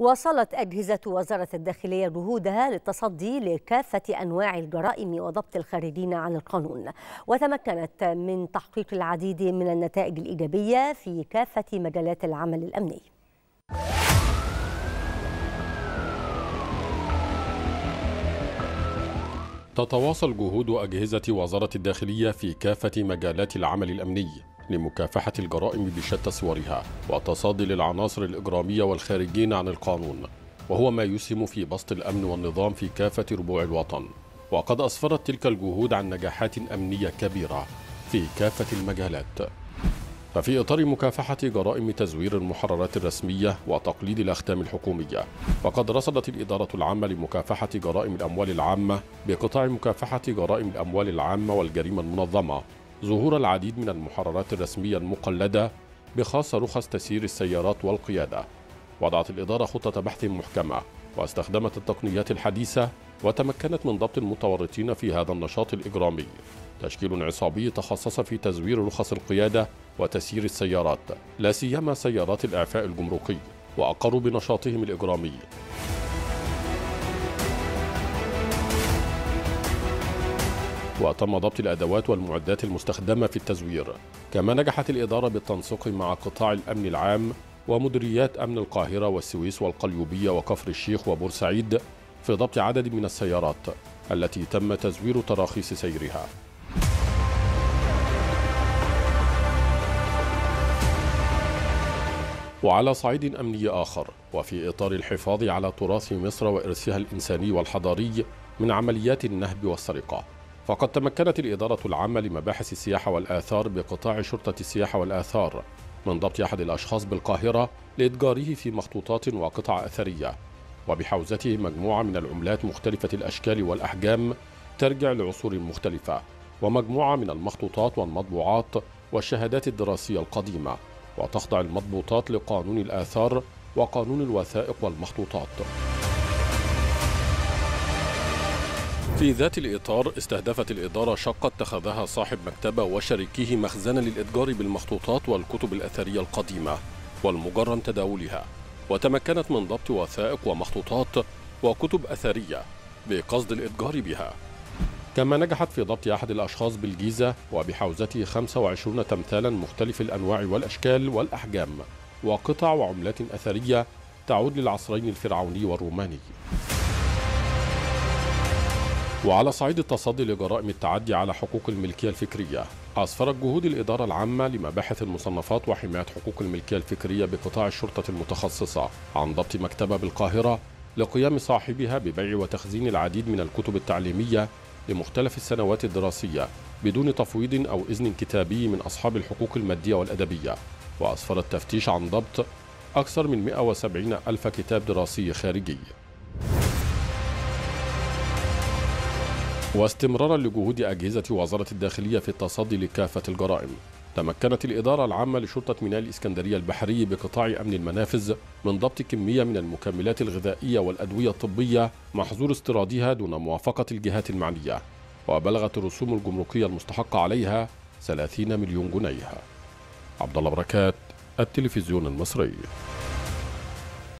واصلت أجهزة وزارة الداخلية جهودها للتصدي لكافة أنواع الجرائم وضبط الخارجين عن القانون، وتمكنت من تحقيق العديد من النتائج الإيجابية في كافة مجالات العمل الأمني. تتواصل جهود أجهزة وزارة الداخلية في كافة مجالات العمل الأمني لمكافحة الجرائم بشتى صورها وتصادي للعناصر الإجرامية والخارجين عن القانون، وهو ما يسهم في بسط الأمن والنظام في كافة ربوع الوطن. وقد أسفرت تلك الجهود عن نجاحات أمنية كبيرة في كافة المجالات. ففي إطار مكافحة جرائم تزوير المحررات الرسمية وتقليد الأختام الحكومية، وقد رصدت الإدارة العامة لمكافحة جرائم الأموال العامة بقطاع مكافحة جرائم الأموال العامة والجريمة المنظمة ظهور العديد من المحررات الرسمية المقلدة، بخاصة رخص تسيير السيارات والقيادة. وضعت الإدارة خطة بحث محكمة واستخدمت التقنيات الحديثة، وتمكنت من ضبط المتورطين في هذا النشاط الإجرامي. تشكيل عصابي تخصص في تزوير رخص القيادة وتسيير السيارات، لا سيما سيارات الإعفاء الجمركي، وأقروا بنشاطهم الإجرامي. وتم ضبط الأدوات والمعدات المستخدمة في التزوير. كما نجحت الإدارة بالتنسيق مع قطاع الأمن العام ومديريات أمن القاهرة والسويس والقليوبية وكفر الشيخ وبورسعيد في ضبط عدد من السيارات التي تم تزوير تراخيص سيرها. وعلى صعيد أمني آخر، وفي إطار الحفاظ على تراث مصر وإرثها الإنساني والحضاري من عمليات النهب والسرقة، فقد تمكنت الإدارة العامة لمباحث السياحة والآثار بقطاع شرطة السياحة والآثار من ضبط أحد الأشخاص بالقاهرة لإتجاره في مخطوطات وقطع أثرية، وبحوزته مجموعة من العملات مختلفة الأشكال والأحجام ترجع لعصور مختلفة، ومجموعة من المخطوطات والمطبوعات والشهادات الدراسية القديمة. وتخضع المضبوطات لقانون الآثار وقانون الوثائق والمخطوطات. في ذات الإطار، استهدفت الإدارة شقة اتخذها صاحب مكتبة وشريكيه مخزنا للإتجار بالمخطوطات والكتب الأثرية القديمة والمجرم تداولها، وتمكنت من ضبط وثائق ومخطوطات وكتب أثرية بقصد الإتجار بها. كما نجحت في ضبط أحد الأشخاص بالجيزة وبحوزته 25 تمثالا مختلف الأنواع والأشكال والأحجام وقطع وعملات أثرية تعود للعصرين الفرعوني والروماني. وعلى صعيد التصدي لجرائم التعدي على حقوق الملكية الفكرية، أسفرت جهود الإدارة العامة لمباحث المصنفات وحماية حقوق الملكية الفكرية بقطاع الشرطة المتخصصة عن ضبط مكتبة بالقاهرة لقيام صاحبها ببيع وتخزين العديد من الكتب التعليمية لمختلف السنوات الدراسية بدون تفويض أو إذن كتابي من أصحاب الحقوق المادية والأدبية. وأسفر التفتيش عن ضبط أكثر من 170 ألف كتاب دراسي خارجي. واستمرارا لجهود أجهزة وزارة الداخلية في التصدي لكافة الجرائم، تمكنت الإدارة العامة لشرطة ميناء الإسكندرية البحري بقطاع أمن المنافذ من ضبط كمية من المكملات الغذائية والأدوية الطبية محظور استيرادها دون موافقة الجهات المعنية، وبلغت الرسوم الجمركية المستحقة عليها 30 مليون جنيه. عبد الله بركات، التلفزيون المصري.